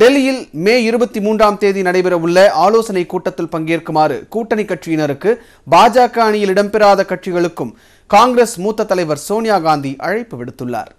டெல்லியில் மே 23ஆம் தேதி நடைபெறவுள்ள ஆலோசனை கூட்டத்தில் பங்கேற்குமாறு கூட்டணி கட்சியினருக்கு பாஜக அணியில் இடம்பெறாத கட்சிகளுக்கும் காங்கிரஸ் மூத்த தலைவர் சோனியா காந்தி அழைப்பு விடுத்துள்ளார்.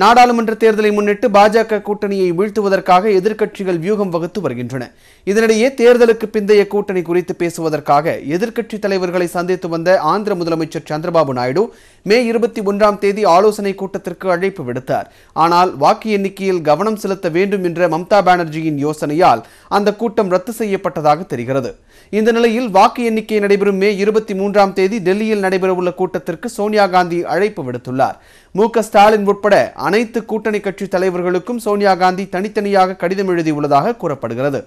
நாடாளுமன்ற தேர்தலை முன்னிட்டு பாஜக கூட்டணியை வீழ்த்துவதற்காக எதிர்க்கட்சிகள் வியூகம் வகுத்து வருகின்றன. இதனிடையே தேர்தலுக்கு பிந்தைய கூட்டணி குறித்து பேசுவதற்காக எதிர்க்கட்சி தலைவர்களை சந்தித்து வந்த ஆந்திர முதலமைச்சர் சந்திரபாபு நாயுடு மே 21ஆம் தேதி ஆலோசனை கூட்டத்திற்கு அழைப்பு விடுத்தார். ஆனால் வாக்கு எண்ணிக்கையில் கவனம் செலுத்த வேண்டும் என்ற மம்தா பானர்ஜியின் யோசனையால் அந்த கூட்டம் ரத்து செய்யப்பட்டதாக தெரிகிறது. இந்த நிலையில் வாக்கு எண்ணிக்கை நடைபெறும் மே 23ஆம் தேதி டெல்லியில் நடைபெறவுள்ள கூட்டத்திற்கு சோனியா காந்தி அழைப்பு விடுத்துள்ளார். மு க ஸ்டாலின் உட்பட அனைத்து கூட்டணி கட்சி தலைவர்களுக்கும் சோனியா காந்தி தனித்தனியாக கடிதம் எழுதியுள்ளதாக கூறப்படுகிறது.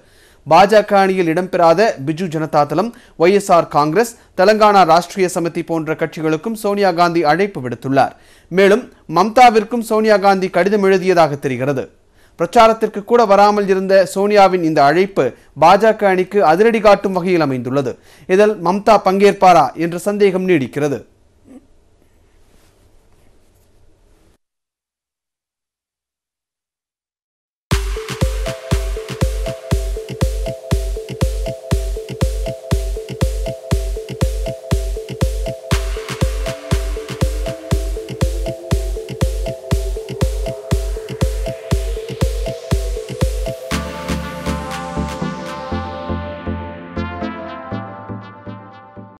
பாஜக அணியில் இடம்பெறாத பிஜு ஜனதா தளம், YSR காங்கிரஸ், தெலங்கானா ராஷ்டிரிய சமிதி போன்ற கட்சிகளுக்கும் சோனியா காந்தி அழைப்பு விடுத்துள்ளார். மேலும் மம்தாவிற்கும் சோனியா காந்தி கடிதம் எழுதியதாக தெரிகிறது. பிரச்சாரத்திற்கு கூட வராமல் இருந்த சோனியாவின் இந்த அழைப்பு பாஜக அணிக்கு அதிரடி காட்டும் வகையில் அமைந்துள்ளது. இதில் மம்தா பங்கேற்பாரா என்ற சந்தேகம் நீடிக்கிறது.